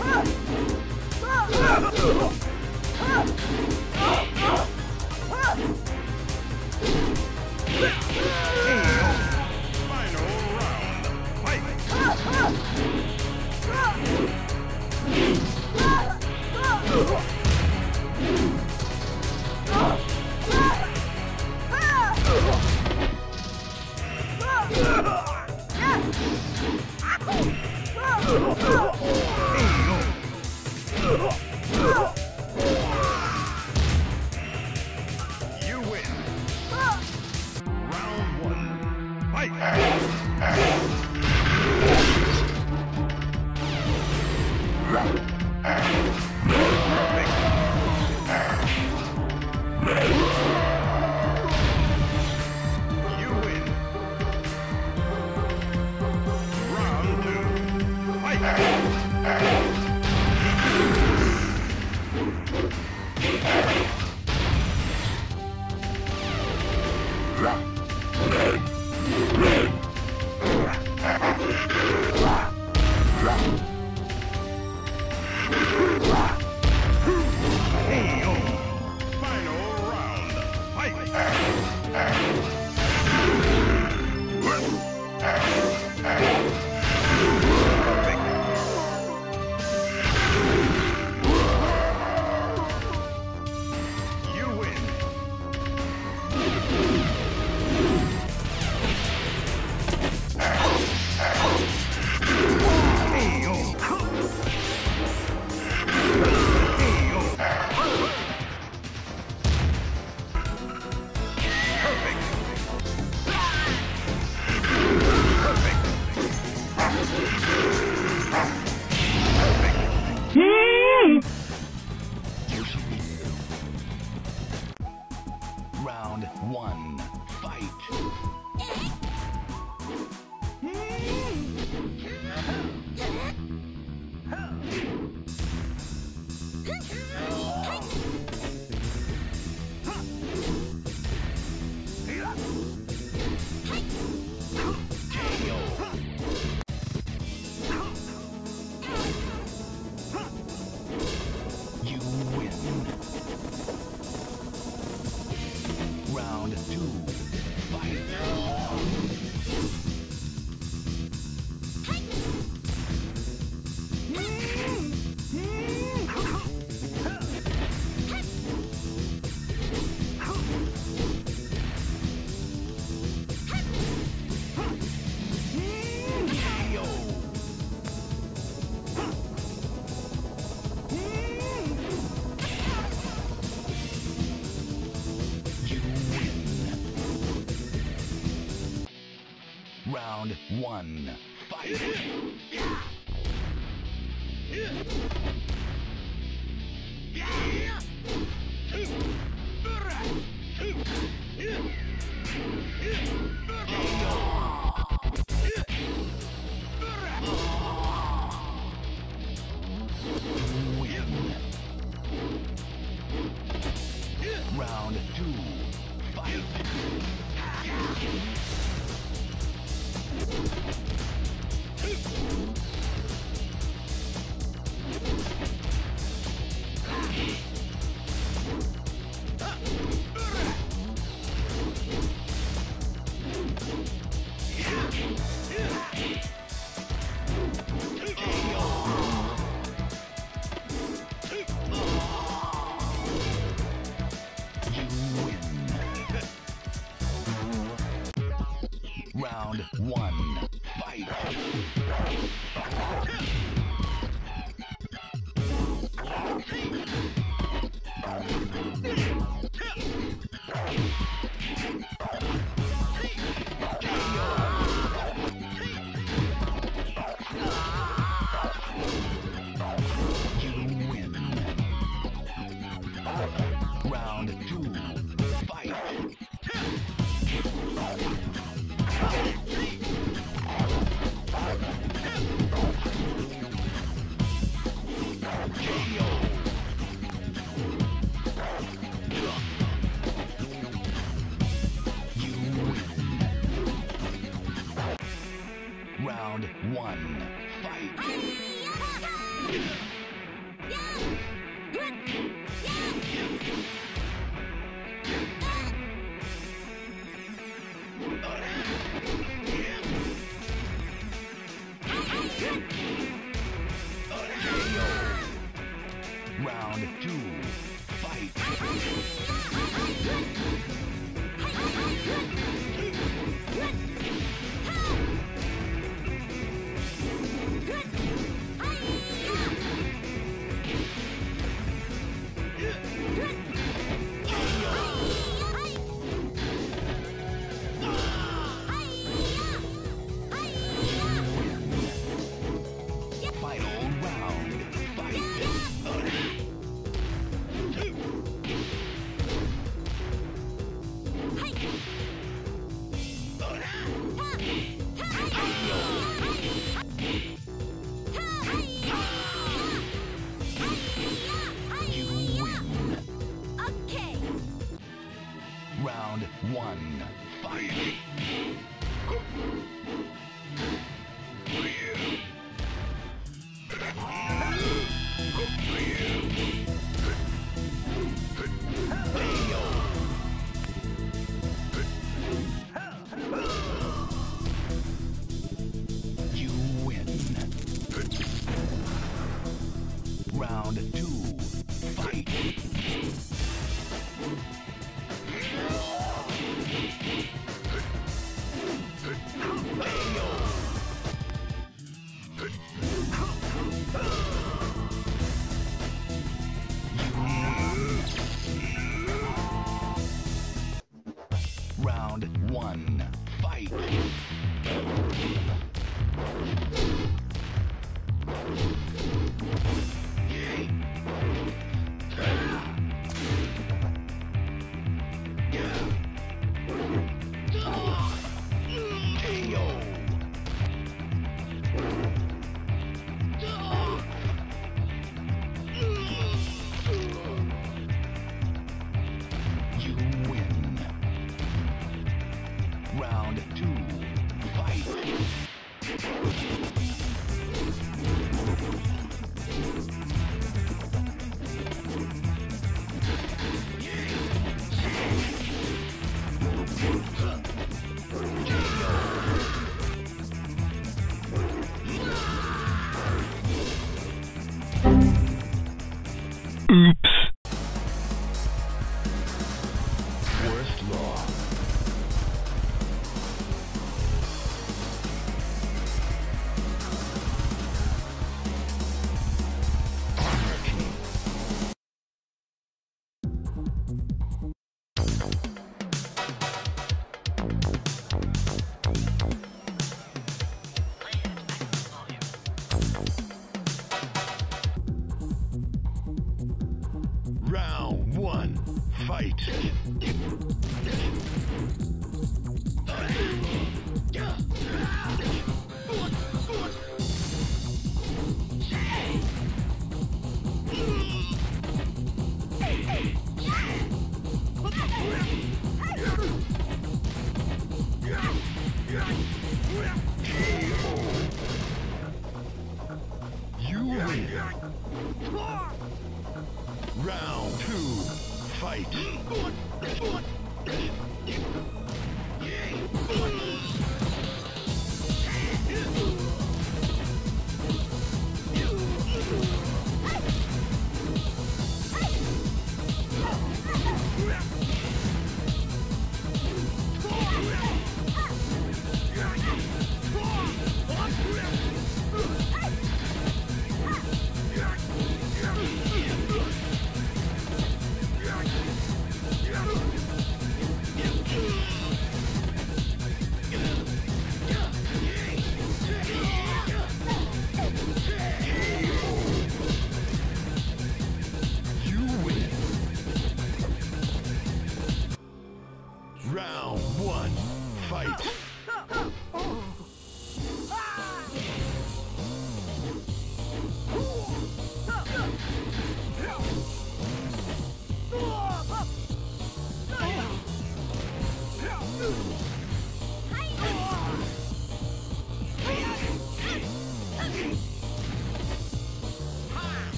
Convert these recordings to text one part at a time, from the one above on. Huh!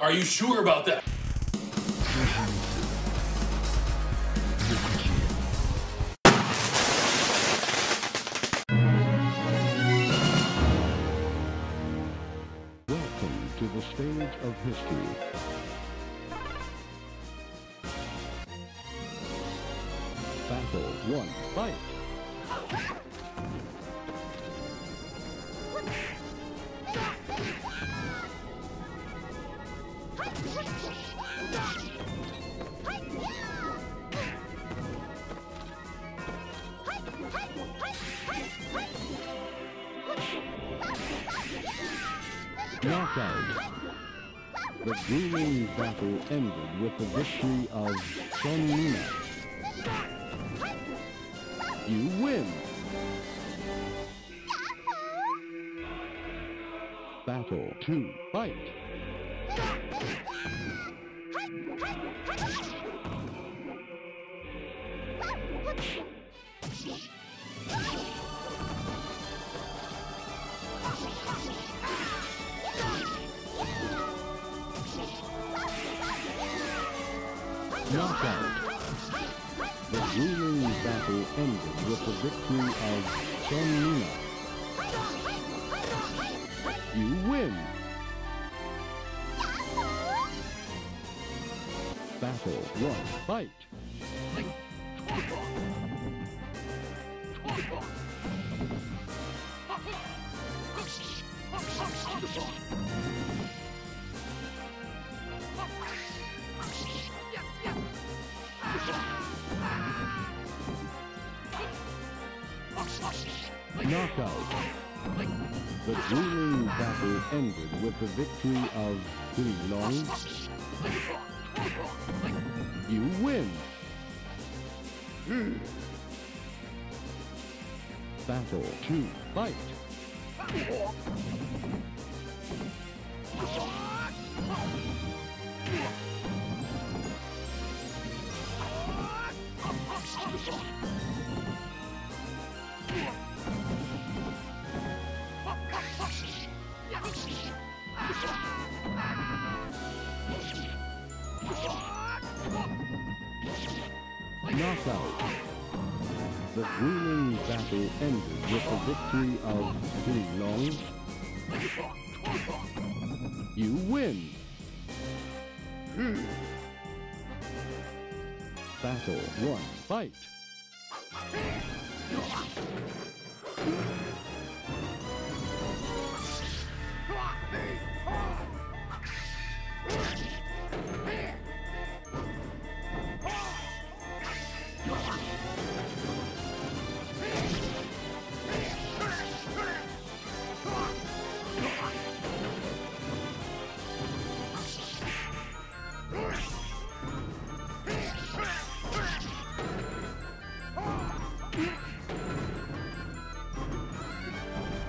Are you sure about that? Welcome to the stage of history. Battle 1, fight! Knockout. The grueling battle ended with the victory of Sun Nina. You win! Battle 2, fight! Knockout. The grueling battle ended with the victory of Sun Nina. You win! Battle 1, fight! Knockout. The grueling battle ended with the victory of Long. You win. Battle 2, fight. Knockout. The grueling battle ended with the victory of Long. You win. Battle 1, fight.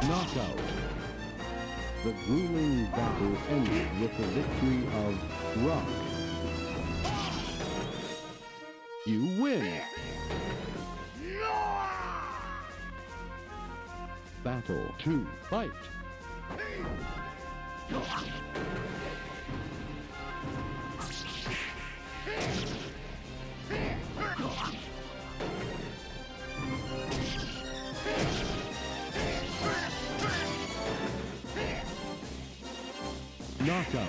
Knockout. The grueling battle ended with the victory of Rock. Battle 2, fight! Knockout.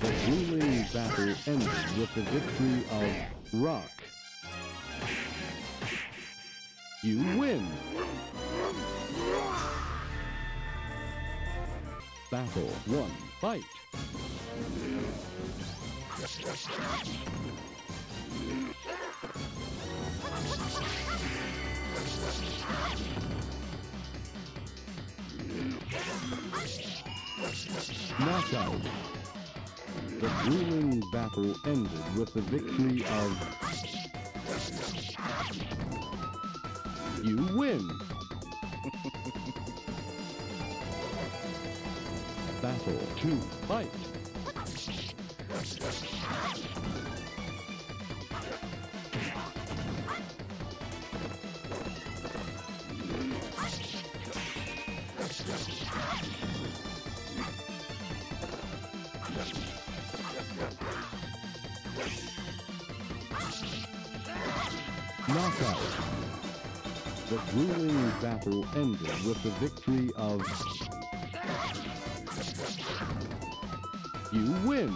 The grueling battle ends with the victory of Rock. You win! Battle 1, fight! Knockout! The grueling battle ended with the victory of... You win! Battle 2, fight! Knockout! The grueling battle ended with the victory of... You win!